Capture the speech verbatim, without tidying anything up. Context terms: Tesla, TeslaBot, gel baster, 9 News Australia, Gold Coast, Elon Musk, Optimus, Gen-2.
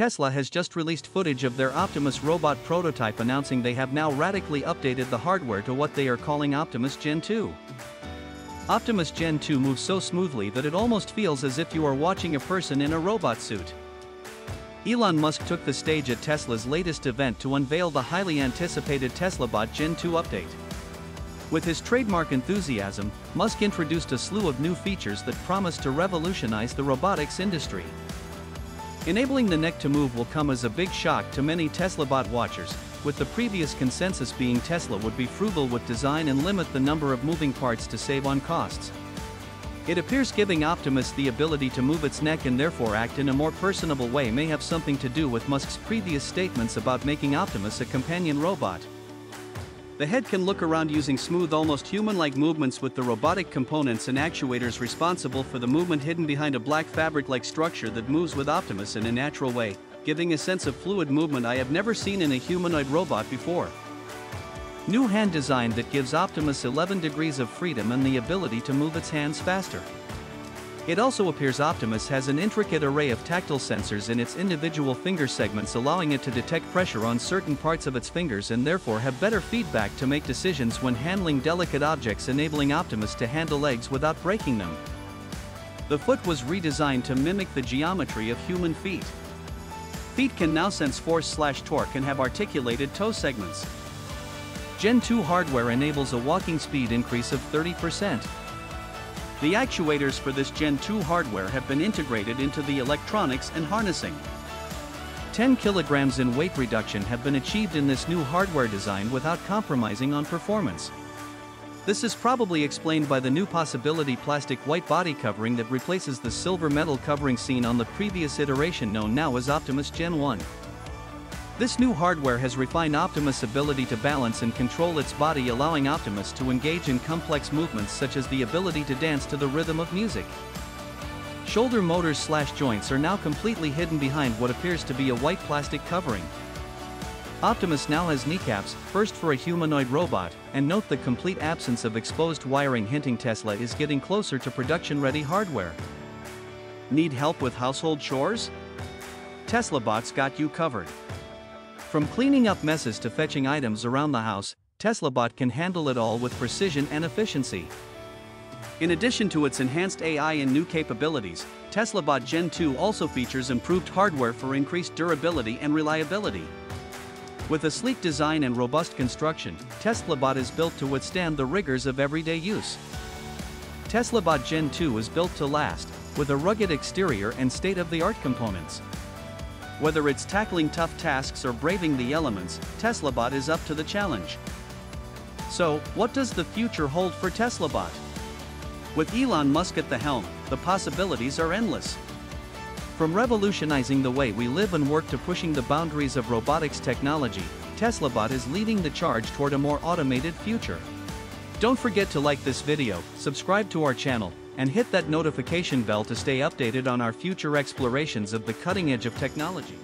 Tesla has just released footage of their Optimus robot prototype, announcing they have now radically updated the hardware to what they are calling Optimus Gen two. Optimus Gen two moves so smoothly that it almost feels as if you are watching a person in a robot suit. Elon Musk took the stage at Tesla's latest event to unveil the highly anticipated TeslaBot Gen two update. With his trademark enthusiasm, Musk introduced a slew of new features that promise to revolutionize the robotics industry. Enabling the neck to move will come as a big shock to many TeslaBot watchers, with the previous consensus being Tesla would be frugal with design and limit the number of moving parts to save on costs. It appears giving Optimus the ability to move its neck and therefore act in a more personable way may have something to do with Musk's previous statements about making Optimus a companion robot. The head can look around using smooth, almost human-like movements, with the robotic components and actuators responsible for the movement hidden behind a black fabric-like structure that moves with Optimus in a natural way, giving a sense of fluid movement I have never seen in a humanoid robot before. New hand design that gives Optimus eleven degrees of freedom and the ability to move its hands faster. It also appears Optimus has an intricate array of tactile sensors in its individual finger segments, allowing it to detect pressure on certain parts of its fingers and therefore have better feedback to make decisions when handling delicate objects, enabling Optimus to handle eggs without breaking them. The foot was redesigned to mimic the geometry of human feet. Feet can now sense force/torque and have articulated toe segments. Gen two hardware enables a walking speed increase of thirty percent. The actuators for this Gen two hardware have been integrated into the electronics and harnessing. ten kilograms in weight reduction have been achieved in this new hardware design without compromising on performance. This is probably explained by the new possibility plastic white body covering that replaces the silver metal covering seen on the previous iteration, known now as Optimus Gen one. This new hardware has refined Optimus' ability to balance and control its body, allowing Optimus to engage in complex movements such as the ability to dance to the rhythm of music. Shoulder motors slash joints are now completely hidden behind what appears to be a white plastic covering. Optimus now has kneecaps, first for a humanoid robot, and note the complete absence of exposed wiring, hinting Tesla is getting closer to production-ready hardware. Need help with household chores? TeslaBot's got you covered. From cleaning up messes to fetching items around the house, TeslaBot can handle it all with precision and efficiency. In addition to its enhanced A I and new capabilities, TeslaBot Gen two also features improved hardware for increased durability and reliability. With a sleek design and robust construction, TeslaBot is built to withstand the rigors of everyday use. TeslaBot Gen two is built to last, with a rugged exterior and state-of-the-art components. Whether it's tackling tough tasks or braving the elements, TeslaBot is up to the challenge. So, what does the future hold for TeslaBot? With Elon Musk at the helm, the possibilities are endless. From revolutionizing the way we live and work to pushing the boundaries of robotics technology, TeslaBot is leading the charge toward a more automated future. Don't forget to like this video, subscribe to our channel, and hit that notification bell to stay updated on our future explorations of the cutting edge of technology.